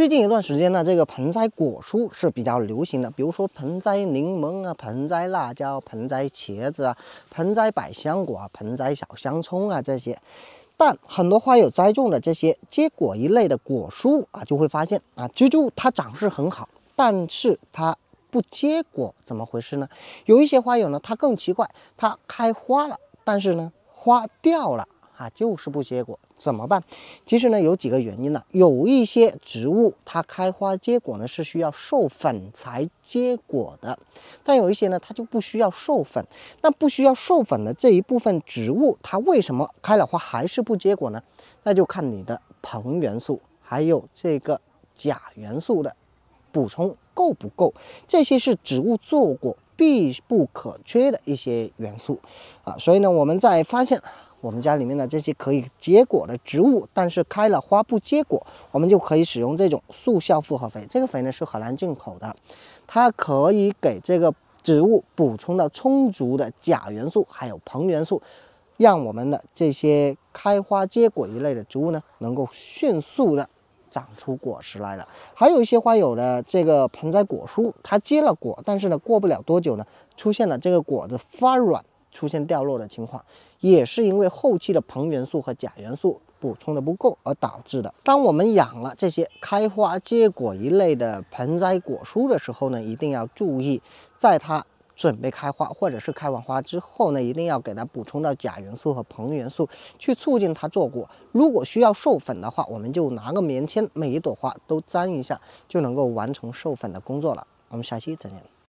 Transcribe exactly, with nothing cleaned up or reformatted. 最近一段时间呢，这个盆栽果蔬是比较流行的，比如说盆栽柠檬啊、盆栽辣椒、盆栽茄子啊、盆栽百香果啊、盆栽小香葱啊这些。 但很多花友栽种的这些结果一类的果蔬啊，就会发现啊，植株它长势很好，但是它不结果，怎么回事呢？有一些花友呢，它更奇怪，它开花了，但是呢，花掉了啊，就是不结果，怎么办？其实呢，有几个原因呢、啊，有一些植物它开花结果呢是需要授粉才结果的，但有一些呢，它就不需要授粉。那不需要授粉的这一部分植物，它为什么开了花还是不结果呢？那就看你的硼元素还有这个钾元素的补充够不够，这些是植物做果必不可缺的一些元素啊。所以呢，我们在发现我们家里面的这些可以结果的植物，但是开了花不结果，我们就可以使用这种速效复合肥。这个肥呢是荷兰进口的。 它可以给这个植物补充到充足的钾元素，还有硼元素，让我们的这些开花结果一类的植物呢，能够迅速的长出果实来了。还有一些花友的这个盆栽果蔬，它结了果，但是呢，过不了多久呢，出现了这个果子发软、出现掉落的情况，也是因为后期的硼元素和钾元素 补充的不够而导致的。当我们养了这些开花结果一类的盆栽果蔬的时候呢，一定要注意，在它准备开花或者是开完花之后呢，一定要给它补充到钾元素和硼元素，去促进它做果。如果需要授粉的话，我们就拿个棉签，每一朵花都沾一下，就能够完成授粉的工作了。我们下期再见。